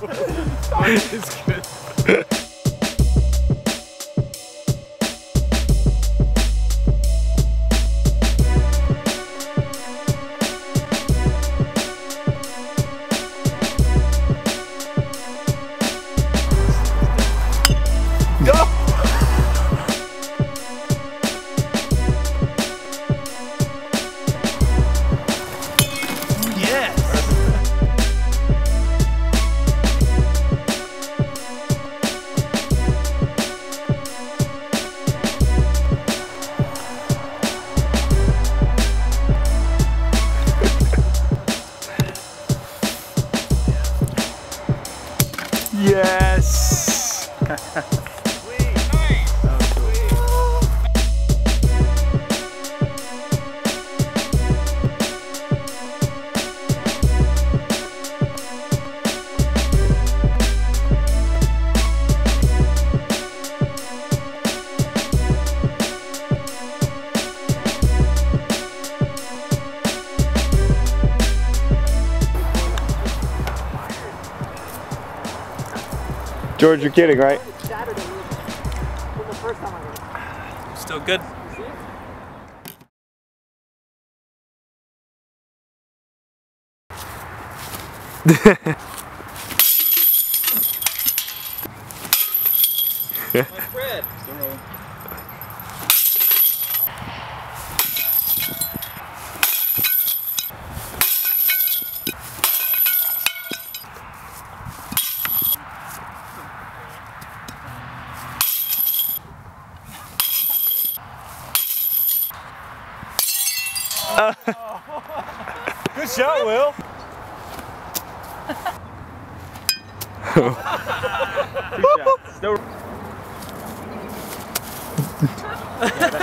It's good. Yes! George, you're kidding, right? Still good. My bread. Good shot, Will. Good shot. Still.